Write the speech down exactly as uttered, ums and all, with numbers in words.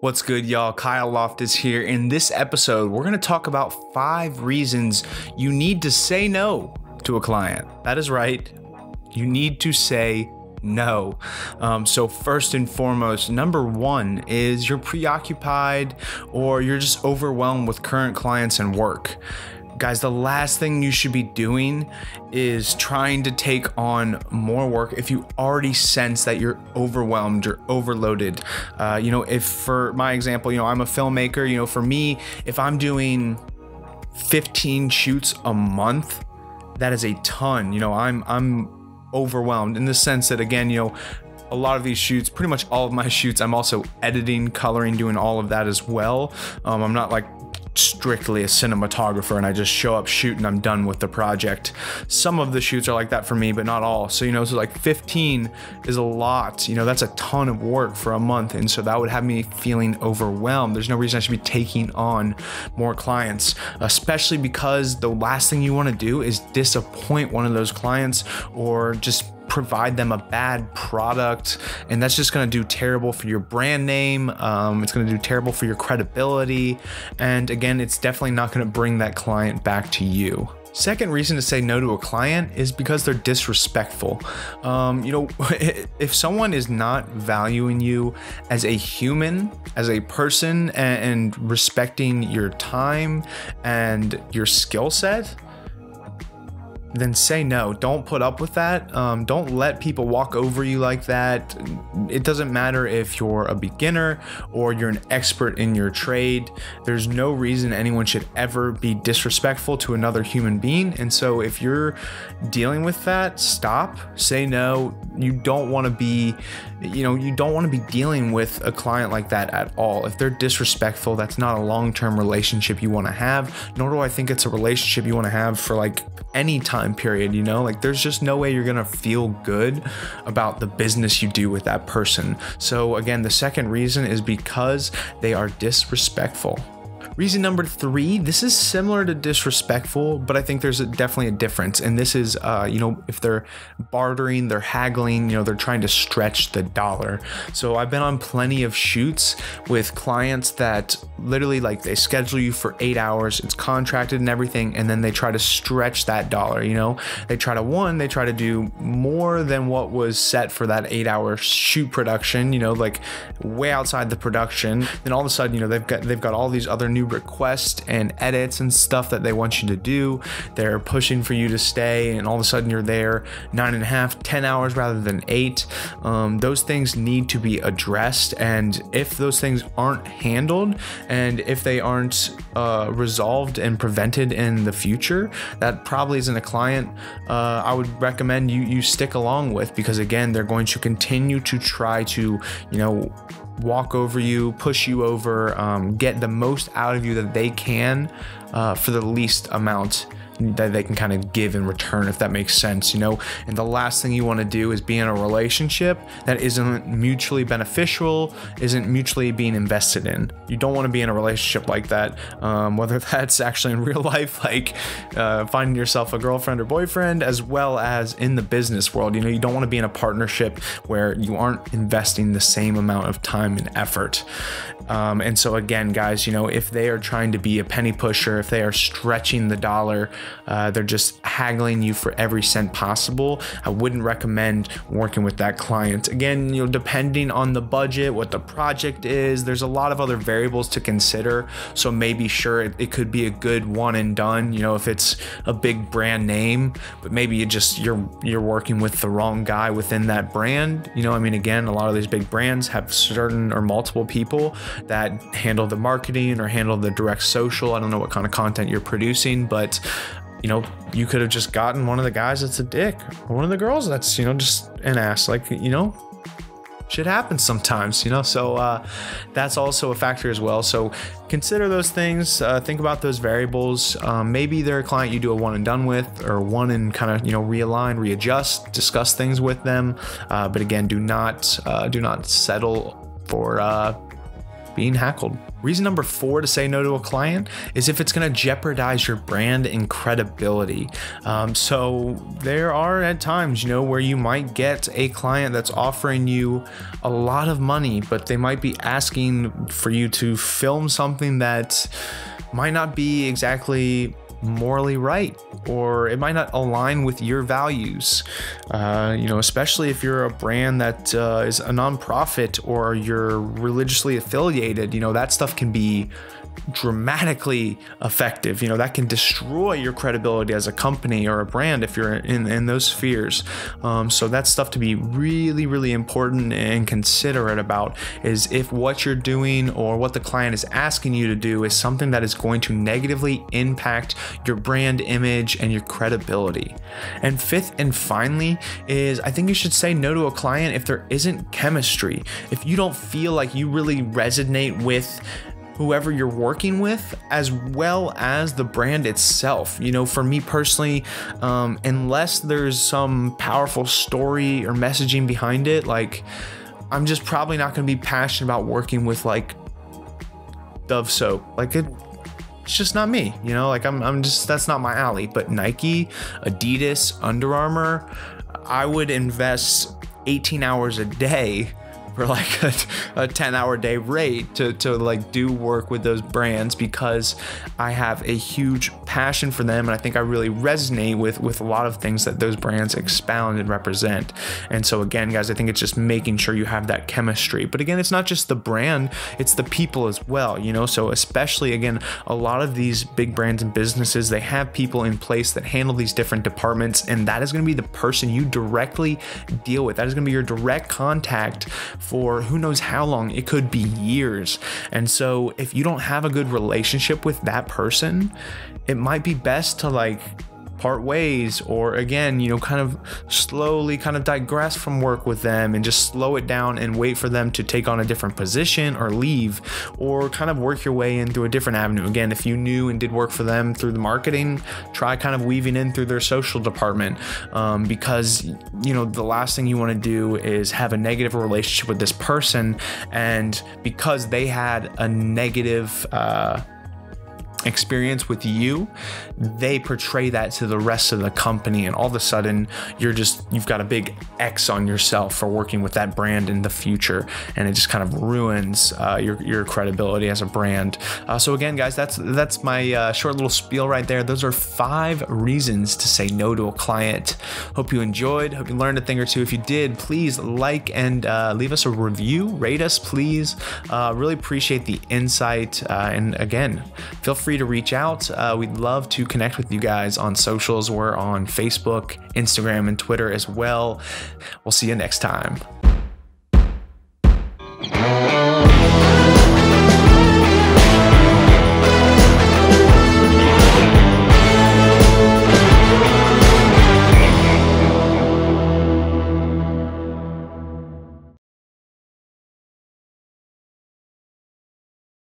What's good, y'all? Kyle Loftus here. In this episode, we're going to talk about five reasons you need to say no to a client. That is right. You need to say no. Um, so first and foremost, number one is you're preoccupied or you're just overwhelmed with current clients and work. Guys, the last thing you should be doing is trying to take on more work if you already sense that you're overwhelmed, you're overloaded. Uh, you know, if for my example, you know, I'm a filmmaker, you know, for me, if I'm doing fifteen shoots a month, that is a ton. You know, I'm, I'm overwhelmed in the sense that, again, you know, a lot of these shoots, pretty much all of my shoots, I'm also editing, coloring, doing all of that as well. Um, I'm not like strictly a cinematographer and I just show up, shoot, and I'm done with the project. Some of the shoots are like that for me, but not all. So, you know, so like fifteen is a lot, you know, that's a ton of work for a month. And so that would have me feeling overwhelmed. There's no reason I should be taking on more clients, especially because the last thing you want to do is disappoint one of those clients or just provide them a bad product, and that's just going to do terrible for your brand name. Um, it's going to do terrible for your credibility, and again, it's definitely not going to bring that client back to you. Second reason to say no to a client is because they're disrespectful. Um, you know, if someone is not valuing you as a human, as a person, and, and respecting your time and your skill set, then say no. Don't put up with that. Um, don't let people walk over you like that. It doesn't matter if you're a beginner or you're an expert in your trade. There's no reason anyone should ever be disrespectful to another human being. And so if you're dealing with that, stop, say no. You don't want to be, you know, you don't want to be dealing with a client like that at all. If they're disrespectful, that's not a long-term relationship you want to have, nor do I think it's a relationship you want to have for like any time period. You know, like there's just no way you're gonna feel good about the business you do with that person. So again, the second reason is because they are disrespectful. Reason number three, this is similar to disrespectful, but I think there's a, definitely a difference. And this is, uh, you know, if they're bartering, they're haggling, you know, they're trying to stretch the dollar. So I've been on plenty of shoots with clients that literally like they schedule you for eight hours, it's contracted and everything, and then they try to stretch that dollar, you know, they try to one, they try to do more than what was set for that eight hour shoot production, you know, like way outside the production. Then all of a sudden, you know, they've got, they've got all these other new requests and edits and stuff that they want you to do. They're pushing for you to stay, and all of a sudden you're there nine and a half, ten hours rather than eight. Um, those things need to be addressed, and if those things aren't handled and if they aren't uh, resolved and prevented in the future, that probably isn't a client uh, I would recommend you you stick along with, because again, they're going to continue to try to, you know, walk over you, push you over, um, get the most out of you that they can uh, for the least amount that they can kind of give in return, if that makes sense, you know. And the last thing you want to do is be in a relationship that isn't mutually beneficial, isn't mutually being invested in. You don't want to be in a relationship like that, um, whether that's actually in real life, like uh, finding yourself a girlfriend or boyfriend, as well as in the business world. You know, you don't want to be in a partnership where you aren't investing the same amount of time and effort. Um, and so again, guys, you know, if they are trying to be a penny pusher, if they are stretching the dollar, Uh, they're just haggling you for every cent possible, I wouldn't recommend working with that client. Again, you know, depending on the budget, what the project is, there's a lot of other variables to consider. So maybe sure, it, it could be a good one and done, you know, if it's a big brand name, but maybe you just, you're, you're working with the wrong guy within that brand. You know, I mean, again, a lot of these big brands have certain or multiple people that handle the marketing or handle the direct social. I don't know what kind of content you're producing, but you know, you could have just gotten one of the guys that's a dick, or one of the girls that's, you know, just an ass. Like, you know, shit happens sometimes, you know, so uh, that's also a factor as well. So consider those things, uh, think about those variables. Um, maybe they're a client you do a one and done with, or one and kind of, you know, realign, readjust, discuss things with them. Uh, but again, do not, uh, do not settle for, uh, being heckled. Reason number four to say no to a client is if it's going to jeopardize your brand and credibility. Um, so there are at times, you know, where you might get a client that's offering you a lot of money, but they might be asking for you to film something that might not be exactly morally right, or it might not align with your values. Uh, you know, especially if you're a brand that uh, is a nonprofit or you're religiously affiliated, you know, that stuff can be dramatically effective. You know, that can destroy your credibility as a company or a brand if you're in, in those spheres. Um, so that's stuff to be really, really important and considerate about, is if what you're doing or what the client is asking you to do is something that is going to negatively impact your brand image and your credibility. And fifth and finally is, I think you should say no to a client if there isn't chemistry. If you don't feel like you really resonate with whoever you're working with, as well as the brand itself. You know, for me personally, um, unless there's some powerful story or messaging behind it, like, I'm just probably not going to be passionate about working with like Dove soap. Like it, it's just not me, you know, like I'm, I'm just, that's not my alley. But Nike, Adidas, Under Armour, I would invest eighteen hours a day for like a, a ten hour day rate to, to like do work with those brands, because I have a huge passion for them. And I think I really resonate with, with a lot of things that those brands expound and represent. And so again, guys, I think it's just making sure you have that chemistry. But again, it's not just the brand, it's the people as well, you know? So especially again, a lot of these big brands and businesses, they have people in place that handle these different departments. And that is gonna be the person you directly deal with. That is gonna be your direct contact for who knows how long. It could be years. And so if you don't have a good relationship with that person, it might be best to like part ways, or again, you know, kind of slowly kind of digress from work with them and just slow it down and wait for them to take on a different position or leave, or kind of work your way in through a different avenue. Again, if you knew and did work for them through the marketing, try kind of weaving in through their social department, um, because, you know, the last thing you want to do is have a negative relationship with this person, and because they had a negative uh experience with you, they portray that to the rest of the company, and all of a sudden you're just, you've got a big X on yourself for working with that brand in the future, and it just kind of ruins uh, your, your credibility as a brand. Uh, so again, guys, that's that's my uh, short little spiel right there. Those are five reasons to say no to a client. Hope you enjoyed, hope you learned a thing or two. If you did, please like and uh, leave us a review, rate us please. Uh, really appreciate the insight, uh, and again, feel free to reach out. Uh, we'd love to connect with you guys on socials. We're on Facebook, Instagram, and Twitter as well. We'll see you next time.